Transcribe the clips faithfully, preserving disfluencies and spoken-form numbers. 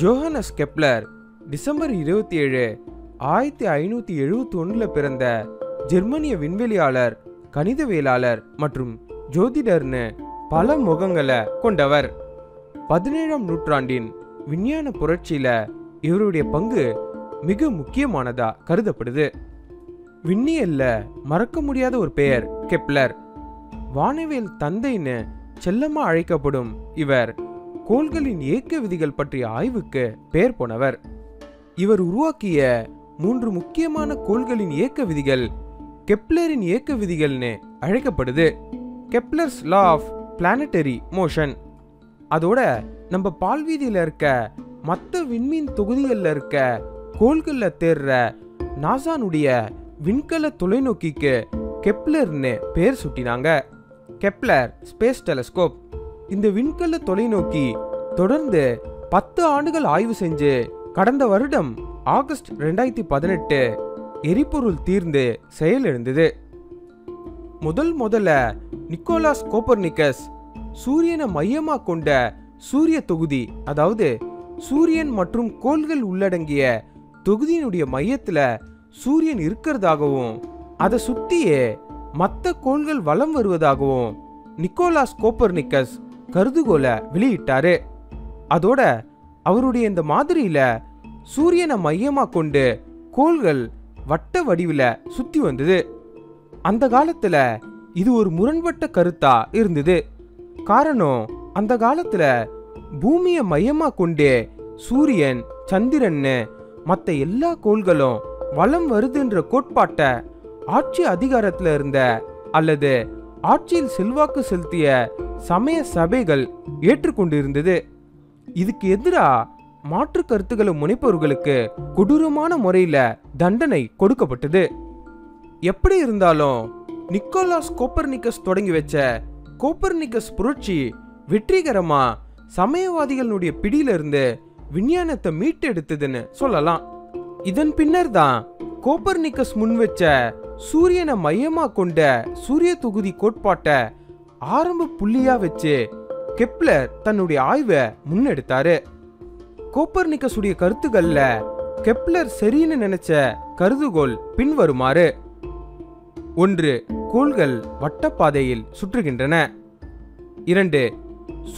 Johannes Kepler December இருபத்தி ஏழு ஆயிரத்தி ஐநூற்றி எழுபத்தி ஒன்றில் பிறந்த ஜெர்மனிய விண்வெளியாளர், கணிதவியலாளர் மற்றும் ஜோதிடர்னு பல முகங்களை கொண்டவர். பதினேழாம் நூற்றாண்டின் விஞ்ஞான புரட்சியில் இவருடைய பங்கு மிக முக்கியமானதாக கருதப்படுது. விண்ணியல்ல மறக்க முடியாத ஒரு பெயர் கெப்லர். வானவியல் தந்தைன்னு செல்லமாக அழைக்கப்படும் இவர் கோள்களின் இயக்க விதிகள் பற்றிய ஆய்வுக்கு பெயர் போனவர். இவர் உருவாக்கிய மூன்று முக்கியமான கோள்களின் இயக்க விதிகள் கெப்லரின் இயக்க விதிகள்னு அழைக்கப்படுது. Kepler's law of planetary motion. அதோட நம்ம பால்வீதியில் இருக்க மற்ற விண்மீன் தொகுதிகளில் இருக்க கோள்களில் தேர்ற நாசானுடைய விண்கல தொலைநோக்கிக்கு கெப்லர்னு பேர் சுட்டினாங்க. Kepler space telescope. இந்த விண்கல தொலைநோக்கி தொடர்ந்து பத்து ஆண்டுகள் ஆய்வு செஞ்சு கடந்த வருடம் ஆகஸ்ட் ரெண்டாயிரத்தி பதினெட்டு எரிபொருள் தீர்ந்து செயலிழந்தது. முதல் முதல்ல நிக்கோலாஸ் கோப்பர்னிக்கஸ் சூரியனை மையமாக கொண்ட சூரிய தொகுதி, அதாவது சூரியன் மற்றும் கோள்கள் உள்ளடங்கிய தொகுதியினுடைய மையத்தில் சூரியன் இருக்கிறதாகவும் அதை சுற்றியே மற்ற கோள்கள் வலம் வருவதாகவும் நிக்கோலாஸ் கோப்பர்னிக்கஸ் கருதுகோளை வெளியிட்டாரு. அதோட அவருடைய இந்த மாதிரியில சூரியனை மையமாக கொண்டு கோள்கள் வட்ட வடிவில் சுற்றி வந்தது. அந்த காலத்தில் இது ஒரு முரண்பட்ட கருத்தா இருந்தது. காரணம், அந்த காலத்தில் பூமியை மையமாக கொண்டு சூரியன், சந்திரன்னு மற்ற எல்லா கோள்களும் வலம் வருதுன்ற கோட்பாட்டை ஆட்சி அதிகாரத்தில் இருந்த அல்லது ஆட்சியில் செல்வாக்கு செலுத்திய சமய சபைகள் ஏற்றுக்கொண்டிருந்தது. இதுக்கு எதிராக மாற்று கருத்துக்களை முனைப்பவர்களுக்கு கொடூரமான முறையில் தண்டனை கொடுக்கப்பட்டது. எப்படி இருந்தாலும் நிக்கோலாஸ் கோப்பர்னிக்கஸ் தொடங்கி வச்ச கோப்பர்னிக்கஸ் புரட்சி வெற்றிகரமாக சமயவாதிகளுடைய பிடியிலிருந்து விஞ்ஞானத்தை மீட்டு எடுத்ததுன்னு சொல்லலாம். இதன் பின்னர் தான் கோப்பர்னிக்கஸ் முன் வச்ச சூரியனை மையமாக கொண்ட சூரிய தொகுதி கோட்பாட்டை ஆரம்ப புள்ளியாக வச்சு கெப்லர் தன்னுடைய ஆய்வை முன்னெடுத்தாரு. கோப்பர்னிக்கஸுடைய கருத்துக்கள்ல கெப்லர் சரின்னு நினைச்ச கருதுகோள் பின்வருமாறு. ஒன்று, கோள்கள் வட்டப்பாதையில் சுற்றுகின்றன. இரண்டு,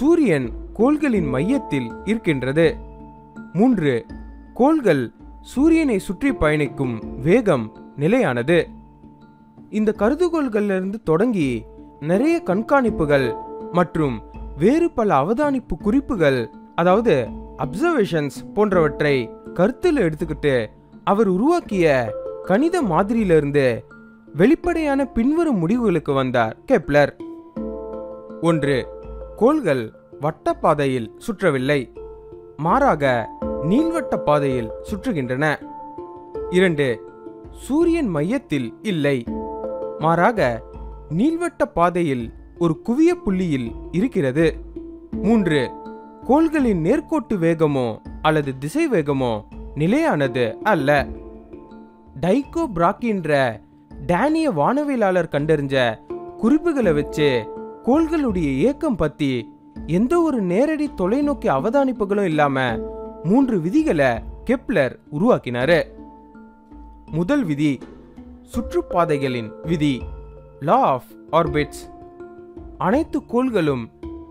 சூரியன் கோள்களின் மையத்தில் இருக்கின்றது. மூன்று, கோள்கள் சூரியனை சுற்றி பயணிக்கும் வேகம் நிலையானது. இந்த கருதுகோள்களிலிருந்து தொடங்கி நிறைய கண்காணிப்புகள் மற்றும் வேறு பல அவதானிப்பு குறிப்புகள், அதாவது அப்சர்வேஷன்ஸ் போன்றவற்றை கருத்தில் எடுத்துக்கிட்டு அவர் உருவாக்கிய கணித மாதிரியிலிருந்து வெளிப்படையான பின்வரும் முடிவுகளுக்கு வந்தார் கெப்லர். ஒன்று, கோள்கள் வட்டப்பாதையில் சுற்றவில்லை, மாறாக நீள்வட்ட பாதையில் சுற்றுகின்றன. இரண்டு, சூரியன் மையத்தில் இல்லை, மாறாக நீள்வட்ட பாதையில் ஒரு குவிய புள்ளியில் இருக்கிறது. மூன்று, கோள்களின் நேர்கோட்டு வேகமோ அல்லது திசை வேகமோ நிலையானது அல்ல. டைகோ பிராகின்ற டேனிய வானவியலாளர் கண்டறிஞ்ச குறிப்புகளை வச்சு கோள்களுடைய இயக்கம் பற்றி எந்த ஒரு நேரடி தொலைநோக்கி அவதானிப்புகளும் இல்லாமல் மூன்று விதிகளை கெப்லர் உருவாக்கினாரு. முதல் விதி சுற்றுப்பாதைகளின் விதி, லா ஆஃப் ஆர்பிட்ஸ். அனைத்து கோள்களும்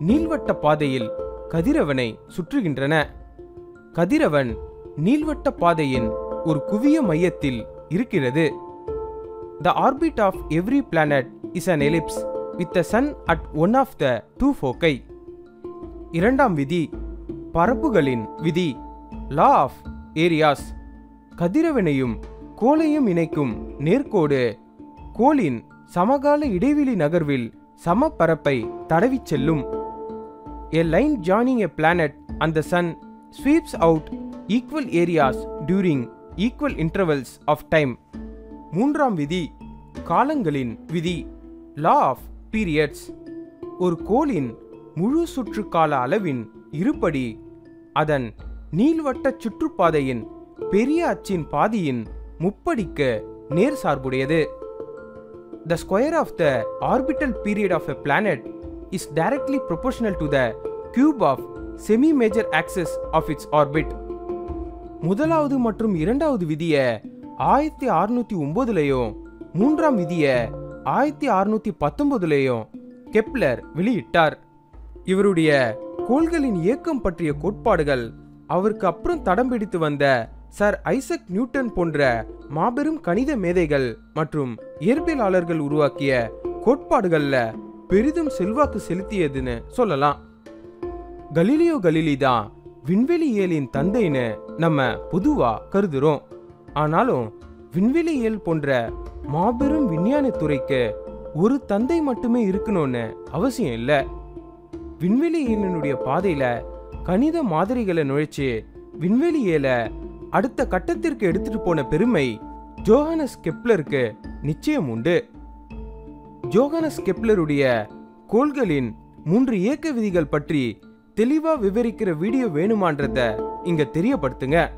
நீள்வட்ட பாதையில் கதிரவனை சுற்றுகின்றன. கதிரவன் நீள்வட்ட பாதையின் ஒரு குவிய மையத்தில் இருக்கிறது. The orbit of every planet is an ellipse with the sun at one of the two foci. இரண்டாம் விதி பரப்புகளின் விதி, law of areas. கதிரவனையும் கோளையும் இணைக்கும் நேர்கோடு கோளின் சமகால இடைவெளி நகர்வில் சம பரப்பை தடவி செல்லும். A line joining a planet and the sun sweeps out equal areas during equal intervals of time. மூன்றாம் விதி காலங்களின் விதி, law of periods. ஒரு கோளின் முழு சுற்று கால அளவின் இருபடி அதன் நீள்வட்ட சுற்றுப்பாதையின் பெரிய அச்சின் பாதியின் முப்படிக்கு நேர் சார்புடையது. The square of the orbital period of a planet is directly proportional to the cube of semi major axis of its orbit. முதலாவது மற்றும் இரண்டாவது விதியை ஆயிரத்தி அறுநூற்றி ஒன்பதுலையும் மூன்றாம் விதியை ஆயிரத்தி அறுநூற்றி பத்தொன்பதுலையும் கெப்லர் வெளியிட்டார். இவருடைய கோள்களின் இயக்கம் பற்றிய கோட்பாடுகள் அவருக்கு அப்புறம் தடம் பிடித்து வந்த சர் ஐசக் நியூட்டன் போன்ற மாபெரும் கணித மேதைகள் மற்றும் இயற்பியலாளர்கள் உருவாக்கிய கோட்பாடுகள்ல பெரிதும் செல்வாக்கு செலுத்தியதுன்னு சொல்லலாம். கலீலியோ கலீலி தான் விண்வெளி இயலின் தந்தைன்னு நம்ம பொதுவா கருதுறோம். ஆனாலும் விண்வெளி இயல் போன்ற மாபெரும் விஞ்ஞான துறைக்கு ஒரு தந்தை மட்டுமே இருக்கணும்னு அவசியம் இல்லை. விண்வெளி இயலினுடைய பாதையில கணித மாதிரிகளை நுழைச்சு விண்வெளி இயலை அடுத்த கட்டத்திற்கு எடுத்துட்டு போன பெருமை ஜோஹானஸ் கெப்லருக்கு நிச்சயம் உண்டு. ஜோஹானஸ் கெப்லருடைய கோள்களின் மூன்று இயக்க விதிகள் பற்றி தெளிவா விவரிக்கிற வீடியோ வேணுமான்றத இங்க தெரியப்படுத்துங்க.